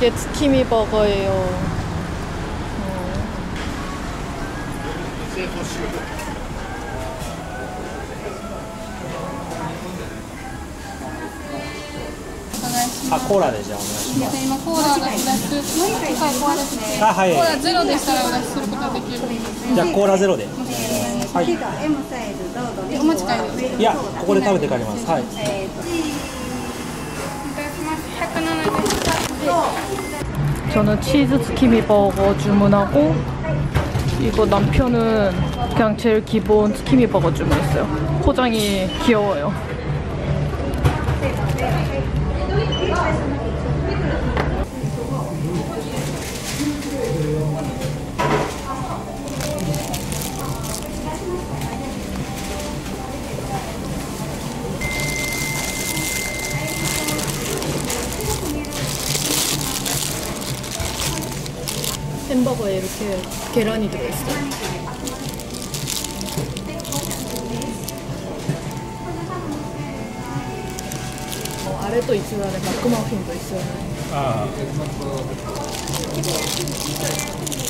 이게 스키미 버거예요.あ、コーラでじゃあお願いします。今コーラが2つ、もう1回コーラですね。あ、はい。コーラゼロでしたらお出しすることができる。じゃあコーラゼロで。はい。Mサイズどうぞ。お持ち帰り。いや、ここで食べて帰ります。はい。저는 치즈 스키미 버거 주문하고 이거 남편은 그냥 제일 기본 스키미 버거 주문했어요. 포장이 귀여워요. 햄버거에 이렇게 계란이 들어있어요. 아래도 있지만 마크마핀도 있어요. 아,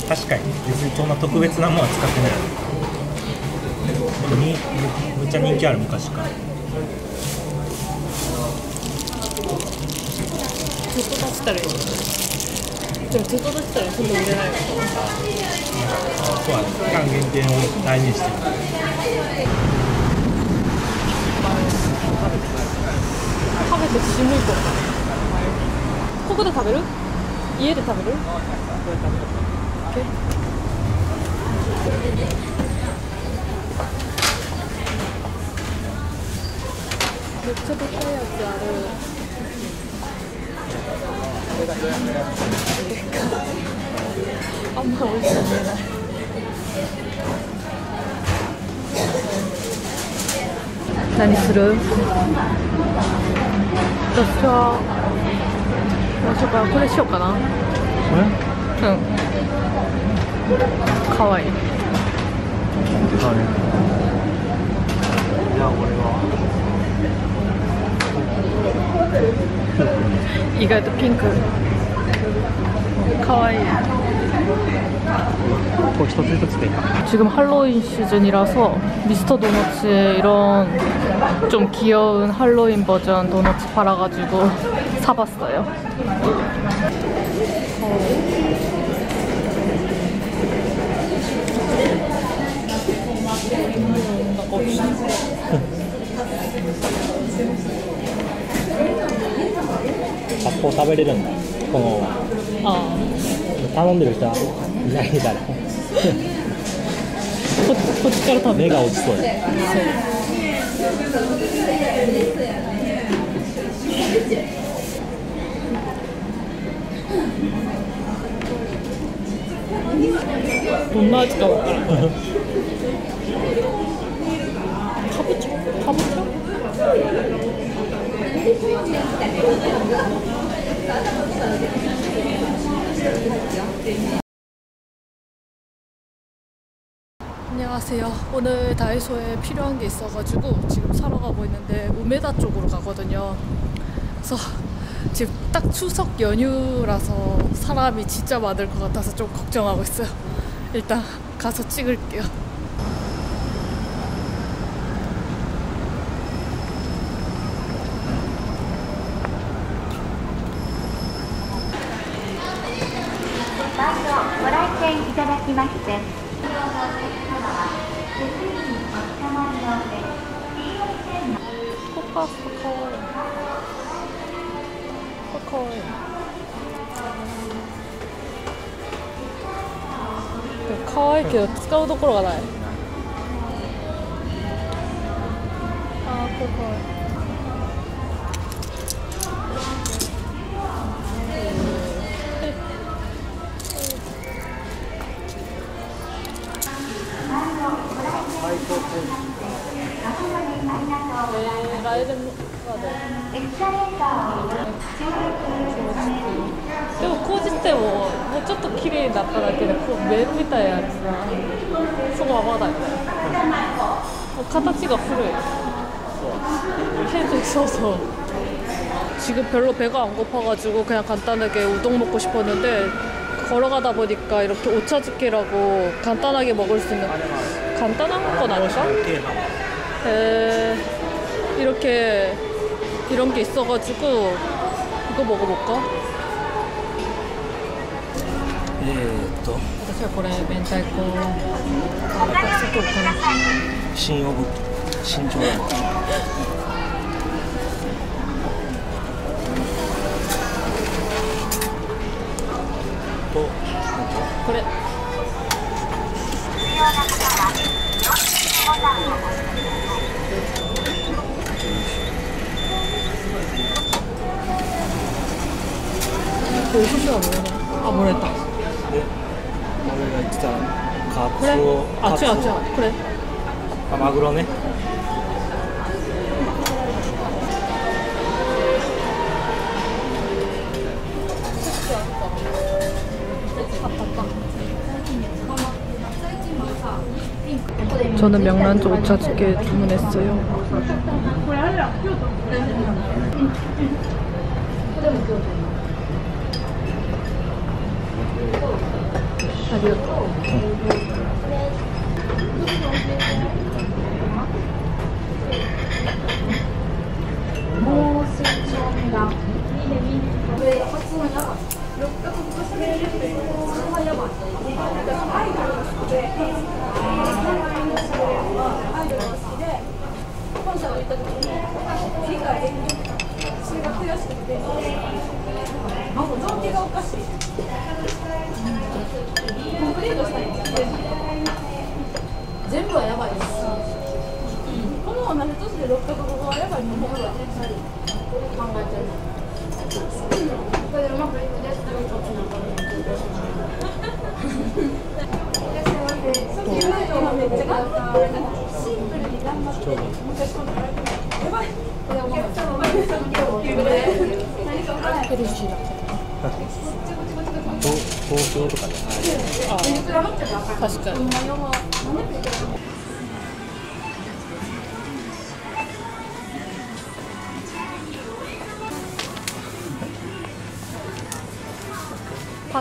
確かに別にそんな特別なものは使ってない。めっちゃ人気ある昔から。ずっと出したらいい。 ちょっとずつ食べる。 엄마 오셨습니다. 다니스루 좋죠. 뭐가 그래 쉬울까나? 네? 응. 가와이. 이것도 핑크. 可愛い。지금 할로윈 시즌이라서 미스터 도너츠에 이런 좀 귀여운 할로윈 버전 도너츠 팔아가지고 사봤어요. 밥도 食べれるんだ。 あ、こっから食べ目が落ちそうです。どんな味かわからない。カブチョ？カブチョ？ 안녕하세요. 오늘 다이소에 필요한 게 있어가지고 지금 사러 가고 있는데 우메다 쪽으로 가거든요. 그래서 지금 딱 추석 연휴라서 사람이 진짜 많을 것 같아서 좀 걱정하고 있어요. 일단 가서 찍을게요.かわいいけど使うところがない。あ、ここ。 でもこうじってもうちょっと綺麗になっただけでこう目みたいなやつがそのままだよね。形が古い。そう。手でそうそう。 あ 지금 별로 배가 안 고파가지고 그냥 간단하게 우동 먹고 싶었는데 걸어가다 보니까 이렇게 오차즈키라고 간단하게 먹을 수 있는 간단한 건 아닌가? 이렇게 이런 게 있어가지고 이거 먹어볼까? 또 그래. 그 소스가 뭐야? 아, 뭐라 했다. 네. 뭐라 했지? 가츠오. 아츠야. 그래. 아, 마그로네. 저는 명란젓 오차즈키 주문했어요.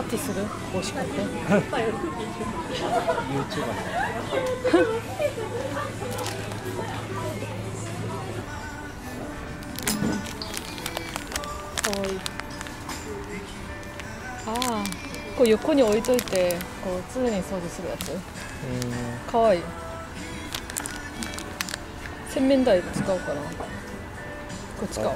파티스를 멋있겠대. 유튜버. 어이. 아, 그 요코니 오이도 있대. 그 쯔르니 서비스를 했지. 가와이. 샌민다이使うから. 그거 使う.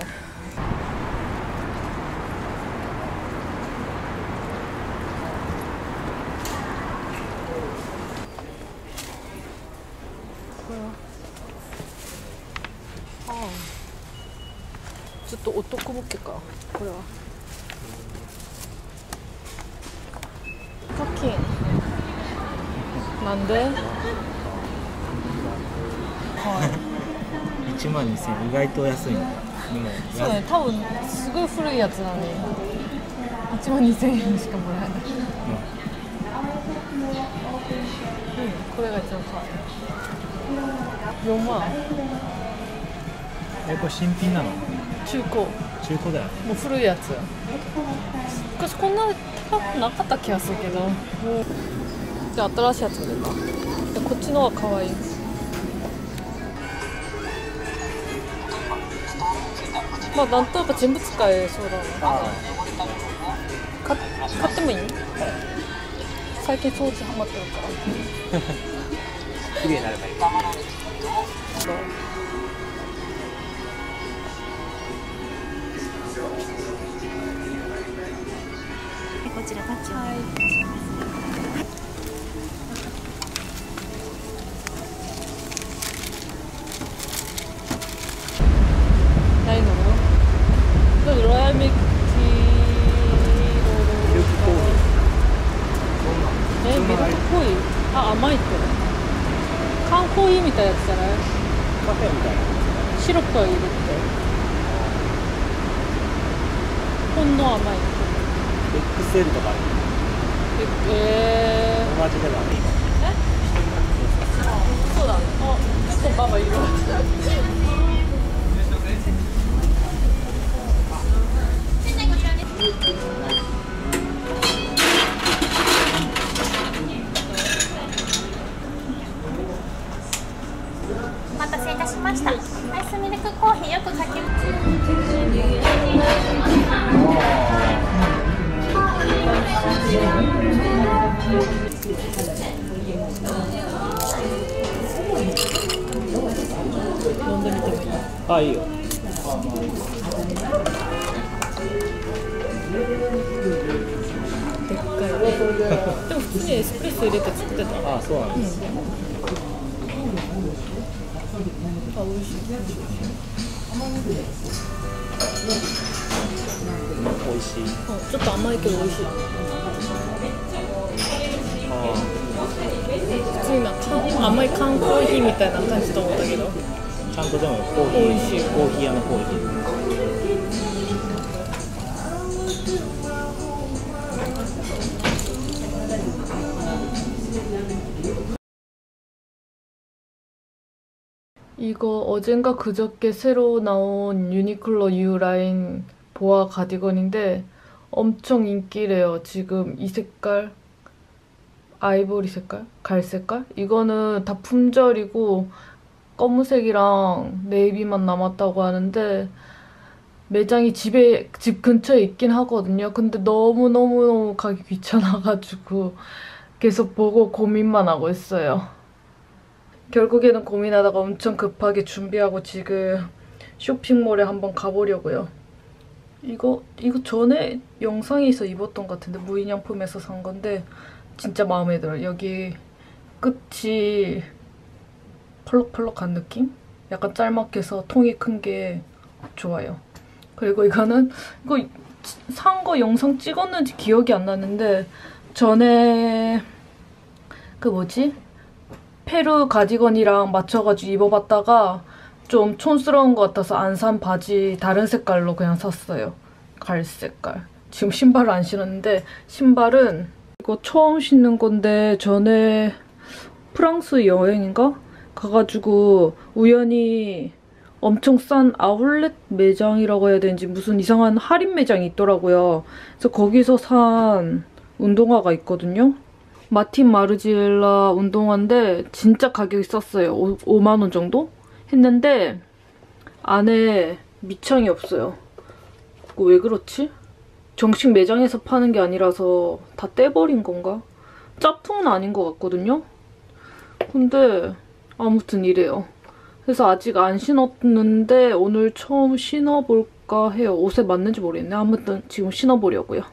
또 옷도 꾸벅일까? 그래. 카킨. 난데? 12,000円 意外と安いね。そうね、多分すごい古いやつなのに 12,000円 しかもらえない。うん、これが一番可愛い。4万。 이거 신핀나노? 중고. 중고다. 뭐, 古いやつ. 그래서, こんな高くなかった気がするけど. 뭐. 이제, 新しいやつも出た. 근데, こっちのは可愛い. 막, 난 또, 人物界そうだな. 買ってもいい?最近掃除ハマってるから。綺麗になればいい。 あ、甘いって。缶コーヒーみたいなやつじゃない？カフェみたいな。シロップ入れて。今度甘い。そうだね。あ、ちょっとママ色。いたしました。アイスミルクコーヒーよくかけます。あ、いいよ。でっかいね。でも普通にエスプレッソ入れて作ってた。あ、そうなんです。あ、美味しい。美味しい。ちょっと甘いけど美味しい。普通な甘い缶コーヒーみたいな感じと思ったけど。ちゃんとでもコーヒー、美味しい。コーヒー屋のコーヒー。이거 어젠가 그저께 새로 나온 유니클로 U 라인 보아 가디건인데 엄청 인기래요. 지금 이 색깔, 아이보리 색깔? 갈색깔? 이거는 다 품절이고 검은색이랑 네이비만 남았다고 하는데 매장이 집 근처에 있긴 하거든요. 근데 너무너무 가기 귀찮아가지고 계속 보고 고민만 하고 있어요. 결국에는 고민하다가 엄청 급하게 준비하고 지금 쇼핑몰에 한번 가보려고요. 이거 전에 영상에서 입었던 것 같은데 무인양품에서 산 건데 진짜 마음에 들어요. 여기 끝이 펄럭펄럭한 느낌? 약간 짤막해서 통이 큰 게 좋아요. 그리고 이거 산 거 영상 찍었는지 기억이 안 나는데 전에 그 뭐지? 페루 가디건이랑 맞춰가지고 입어봤다가 좀 촌스러운 것 같아서 안 산 바지 다른 색깔로 그냥 샀어요. 갈색깔. 지금 신발을 안 신었는데 신발은 이거 처음 신는 건데 전에 프랑스 여행인가? 가가지고 우연히 엄청 싼 아울렛 매장이라고 해야 되는지 무슨 이상한 할인 매장이 있더라고요. 그래서 거기서 산 운동화가 있거든요. 마틴 마르지엘라 운동화인데 진짜 가격이 쌌어요. 5만 원 정도? 했는데 안에 밑창이 없어요. 이거 왜 그렇지? 정식 매장에서 파는 게 아니라서 다 떼버린 건가? 짭퉁은 아닌 것 같거든요? 근데 아무튼 이래요. 그래서 아직 안 신었는데 오늘 처음 신어볼까 해요. 옷에 맞는지 모르겠네. 아무튼 지금 신어보려고요.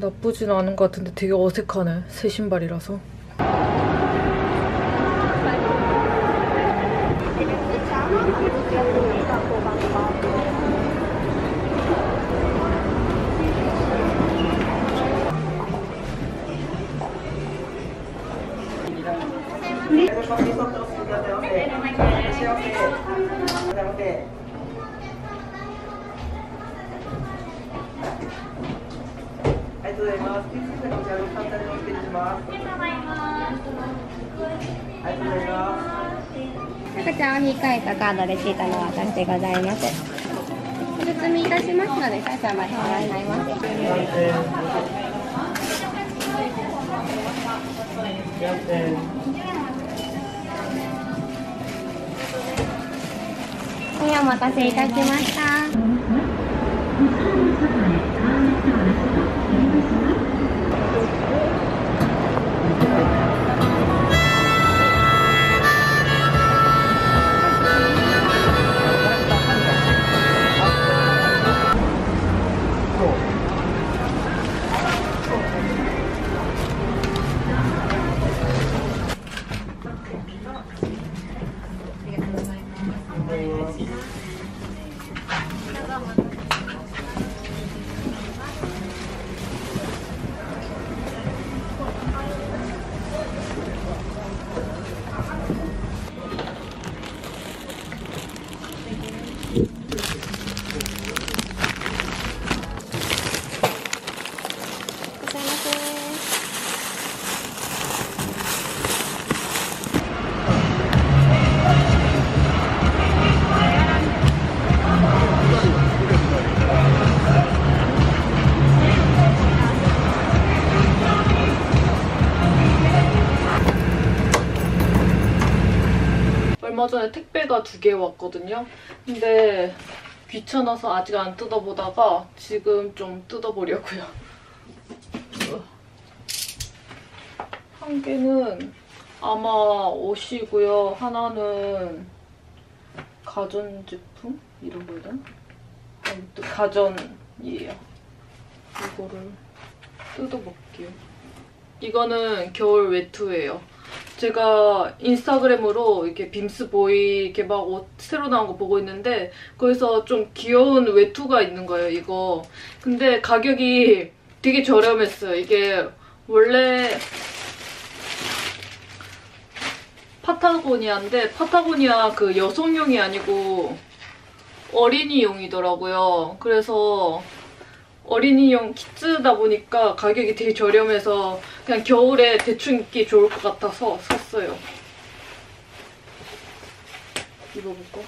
나쁘진 않은 것 같은데 되게 어색하네. 새 신발이라서.赤ちゃんを控えたカードレシートの私でございます。お包みいたしますので、少々お待ちくださいませ。はい、お待たせいたしました。 얼마 전에 택배가 2개 왔거든요. 근데 귀찮아서 아직 안 뜯어보다가 지금 좀 뜯어보려고요. 한 개는 아마 옷이고요. 하나는 가전제품? 이런 거에 대한? 가전이에요. 이거를 뜯어볼게요. 이거는 겨울 외투예요. 제가 인스타그램으로 이렇게 빔스보이 이렇게 막 옷 새로 나온 거 보고 있는데 거기서 좀 귀여운 외투가 있는 거예요, 이거. 근데 가격이 되게 저렴했어요. 이게 원래 파타고니아인데 파타고니아 그 여성용이 아니고 어린이용이더라고요. 그래서 어린이용 키즈다 보니까 가격이 되게 저렴해서 그냥 겨울에 대충 입기 좋을 것 같아서 샀어요. 입어볼까?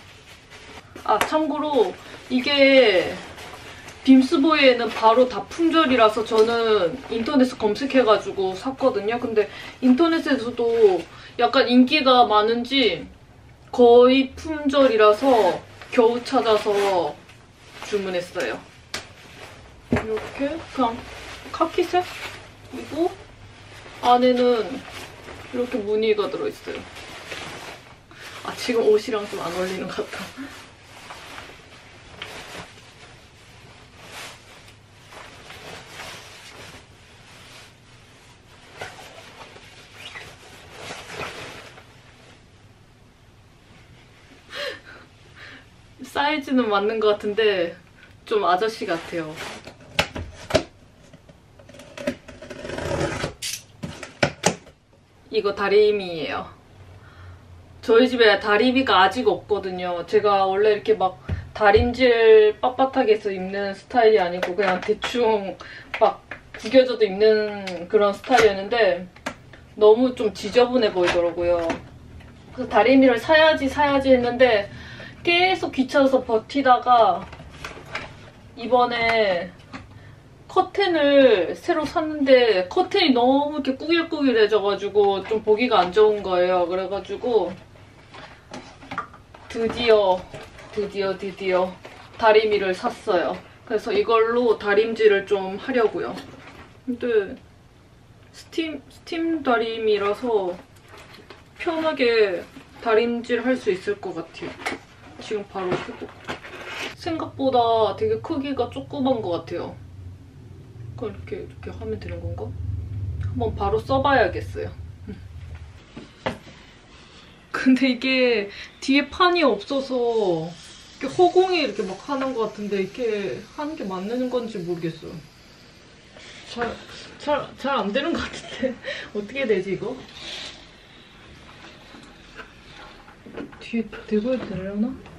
아, 참고로 이게 빔스보이에는 바로 다 품절이라서 저는 인터넷에서 검색해가지고 샀거든요. 근데 인터넷에서도 약간 인기가 많은지 거의 품절이라서 겨우 찾아서 주문했어요. 이렇게 그냥 카키색? 그리고 안에는 이렇게 무늬가 들어있어요. 아, 지금 옷이랑 좀 안 어울리는 것 같아. 사이즈는 맞는 것 같은데 좀 아저씨 같아요. 이거 다리미예요. 저희 집에 다리미가 아직 없거든요. 제가 원래 이렇게 막 다림질 빳빳하게 해서 입는 스타일이 아니고 그냥 대충 막 구겨져도 입는 그런 스타일이었는데 너무 좀 지저분해 보이더라고요. 그래서 다리미를 사야지 했는데 계속 귀찮아서 버티다가 이번에 커튼을 새로 샀는데 커튼이 너무 이렇게 꾸길꾸길해져가지고 좀 보기가 안 좋은 거예요. 그래가지고 드디어 다리미를 샀어요. 그래서 이걸로 다림질을 좀 하려고요. 근데 스팀 다리미라서 편하게 다림질 할 수 있을 것 같아요. 지금 바로 해볼게요. 생각보다 되게 크기가 조그만 것 같아요. 이렇게 하면 되는 건가? 한번 바로 써봐야겠어요. 근데 이게 뒤에 판이 없어서 이렇게 허공에 이렇게 막 하는 것 같은데 이렇게 하는 게 맞는 건지 모르겠어요. 잘 안 되는 것 같은데 어떻게 되지 이거? 뒤에 대고 해도 되려나?